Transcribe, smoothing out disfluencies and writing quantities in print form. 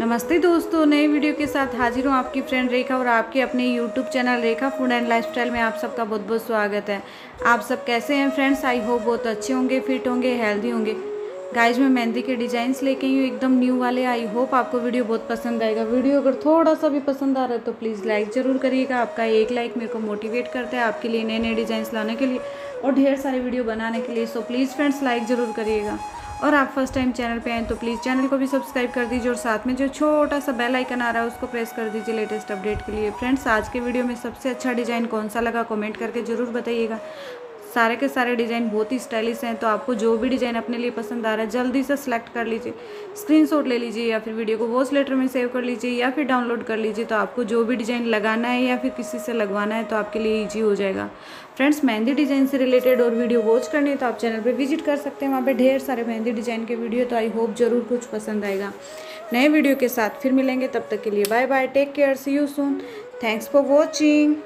नमस्ते दोस्तों, नए वीडियो के साथ हाजिर हूँ आपकी फ्रेंड रेखा और आपके अपने YouTube channel Rekha food and lifestyle में आप सबका बहुत बहुत स्वागत है। आप सब कैसे हैं फ्रेंड्स? आई होप बहुत अच्छे होंगे, फिट होंगे, हेल्दी होंगे। गाइज मैं मेहंदी के डिजाइंस लेके आई हूँ एकदम न्यू वाले। आई होप आपको वीडियो बहुत पसंद आएगा। वीडियो अगर थोड़ा सा भी पसंद आ रहा है तो प्लीज़ लाइक ज़रूर करिएगा। आपका एक लाइक मेरे को मोटिवेट करता है आपके लिए नए नए डिज़ाइंस लाने के लिए और ढेर सारे वीडियो बनाने के लिए। सो प्लीज़ फ्रेंड्स लाइक ज़रूर करिएगा। और आप फर्स्ट टाइम चैनल पे आए तो प्लीज़ चैनल को भी सब्सक्राइब कर दीजिए और साथ में जो छोटा सा बेल आइकन आ रहा है उसको प्रेस कर दीजिए लेटेस्ट अपडेट के लिए। फ्रेंड्स आज के वीडियो में सबसे अच्छा डिज़ाइन कौन सा लगा कमेंट करके ज़रूर बताइएगा। सारे के सारे डिज़ाइन बहुत ही स्टाइलिश हैं, तो आपको जो भी डिज़ाइन अपने लिए पसंद आ रहा है जल्दी से सेलेक्ट कर लीजिए, स्क्रीनशॉट ले लीजिए या फिर वीडियो को वॉच लेटर में सेव कर लीजिए या फिर डाउनलोड कर लीजिए। तो आपको जो भी डिज़ाइन लगाना है या फिर किसी से लगवाना है तो आपके लिए ईजी हो जाएगा। फ्रेंड्स मेहंदी डिज़ाइन से रिलेटेड और वीडियो वॉच करनी है तो आप चैनल पर विजिट कर सकते हैं, वहाँ पर ढेर सारे मेहंदी डिज़ाइन के वीडियो। तो आई होप ज़रूर कुछ पसंद आएगा। नए वीडियो के साथ फिर मिलेंगे, तब तक के लिए bye bye, take care, see you soon, thanks for watching.